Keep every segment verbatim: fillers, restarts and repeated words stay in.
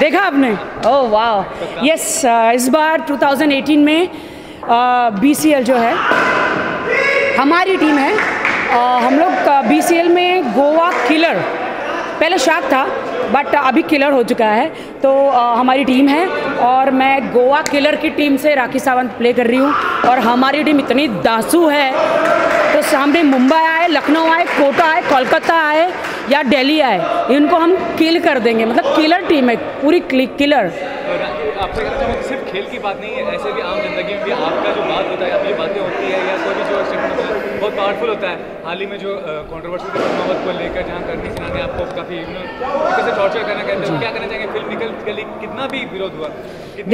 देखा आपने? ओह वाह, यस। इस बार दो हज़ार अठारह में बी सी एल जो है हमारी टीम है। uh, हम लोग बी सी एल में गोवा किलर, पहले शार्क था बट अभी किलर हो चुका है, तो आ, हमारी टीम है और मैं गोवा किलर की टीम से राखी सावंत प्ले कर रही हूँ। और हमारी टीम इतनी दासू है, तो सामने मुंबई आए, लखनऊ आए, कोटा आए, कोलकाता आए या दिल्ली आए, इनको हम किल कर देंगे। मतलब किलर टीम है पूरी, किलर। आपका सिर्फ खेल की बात नहीं है, ऐसे भी आम जिंदगी में भी आपका जो बात होता है, अपनी बातें होती है या कोई जो बहुत पावरफुल होता है। हाल ही में जो कंट्रोवर्सी को लेकर जहाँ करनी चलाने आपको काफ़ी से टॉर्चर करना कहते हैं, क्या करना चाहेंगे? फिल्म निकल गली, कितना भी विरोध हुआ?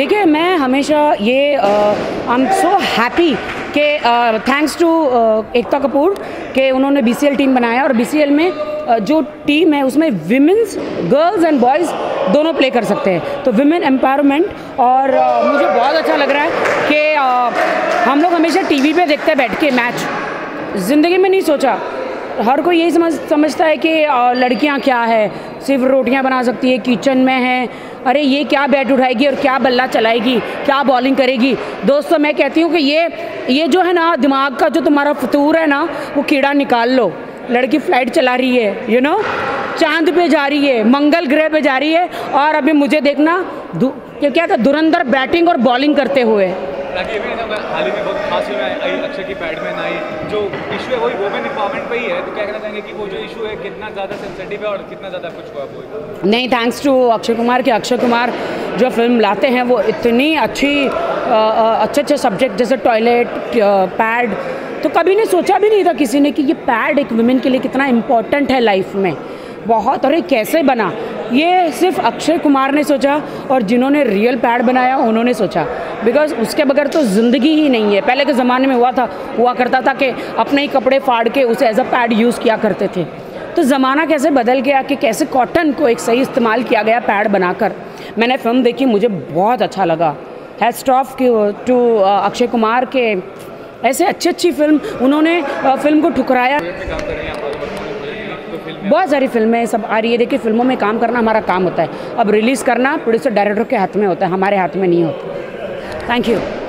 देखिए, मैं हमेशा ये आई एम सो हैप्पी के थैंक्स टू एकता कपूर के उन्होंने बी सी एल टीम बनाया। और बी सी एल में uh, जो टीम है उसमें विमेंस, गर्ल्स एंड बॉयज़ दोनों प्ले कर सकते हैं, तो विमेन एम्पावरमेंट। और uh, मुझे बहुत अच्छा लग रहा है कि uh, हम लोग हमेशा टी वी पर देखते बैठ के मैच, ज़िंदगी में नहीं सोचा। हर कोई यही समझ समझता है कि लड़कियां क्या है, सिर्फ रोटियां बना सकती है, किचन में है, अरे ये क्या बैट उठाएगी और क्या बल्ला चलाएगी, क्या बॉलिंग करेगी। दोस्तों, मैं कहती हूँ कि ये ये जो है ना दिमाग का जो तुम्हारा फतूर है ना, वो कीड़ा निकाल लो। लड़की फ्लाइट चला रही है, यू नो, चांद पे जा रही है, मंगल ग्रह पे जा रही है, और अभी मुझे देखना क्या था, धुरंधर बैटिंग और बॉलिंग करते हुए। हाल ही में बहुत खास अक्षय की पैड में आई जो इशू है, वही वुमेन एम्पावरमेंट पे ही है, तो क्या कहना चाहेंगे कि वो जो इशू है कितना ज़्यादा सेंसिटिव है और कितना ज़्यादा कुछ हुआ? वो नहीं, थैंक्स टू अक्षय कुमार के अक्षय कुमार जो फिल्म लाते हैं वो इतनी अच्छी आ, अच्छे अच्छे सब्जेक्ट जैसे टॉयलेट, पैड, तो कभी नहीं सोचा भी नहीं था किसी ने कि ये पैड एक वुमेन के लिए कितना इम्पोर्टेंट है लाइफ में। बहुत, और ये कैसे बना ये सिर्फ अक्षय कुमार ने सोचा, और जिन्होंने रियल पैड बनाया उन्होंने सोचा, बिकॉज उसके बगैर तो ज़िंदगी ही नहीं है। पहले के ज़माने में हुआ था हुआ करता था कि अपने ही कपड़े फाड़ के उसे एज अ पैड यूज़ किया करते थे, तो ज़माना कैसे बदल गया कि कैसे कॉटन को एक सही इस्तेमाल किया गया पैड बनाकर। मैंने फिल्म देखी, मुझे बहुत अच्छा लगा। Hats off to Akshay Kumar के, ऐसे अच्छी अच्छी फिल्म उन्होंने फिल्म को ठुकराया। बहुत सारी फिल्में सब आ रही है। देखिए, फिल्मों में काम करना हमारा काम होता है, अब रिलीज़ करना प्रोड्यूसर डायरेक्टर के हाथ में होता है, हमारे हाथ में नहीं होता। Thank you.